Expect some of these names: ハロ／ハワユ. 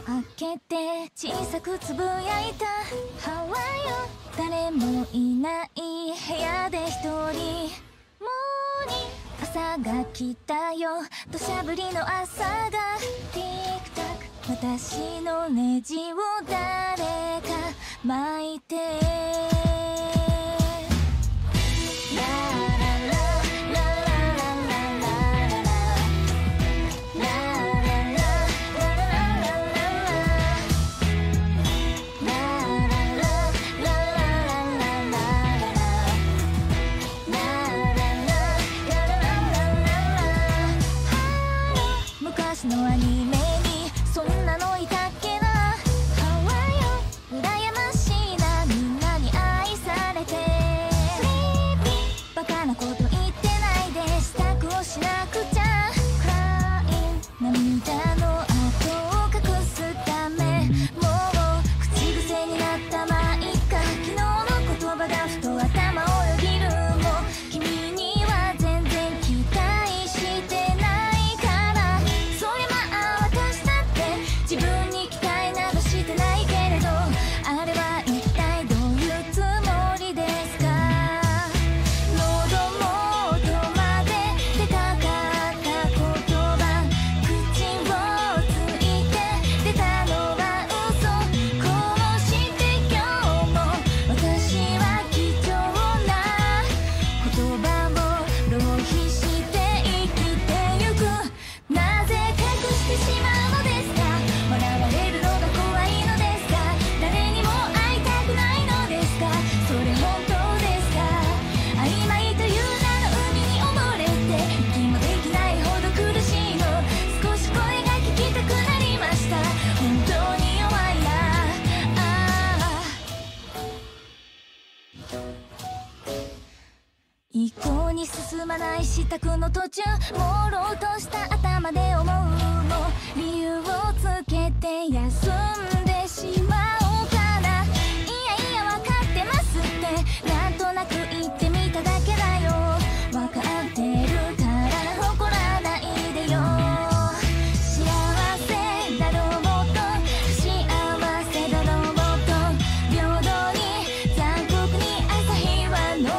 を開けて小さくつぶやいた「ハワイよ」誰もいない部屋で一人もに朝が来たよ土砂降りの朝がティクタク私のネジを誰か巻いて一向に進まない支度の途中朦朧とした頭で思うも理由をつけて休んでしまおうかな。いやいやわかってますってなんとなく言ってみただけだよわかってるから怒らないでよ幸せだろうもっと幸せだろうもっと平等に残酷に朝日は昇る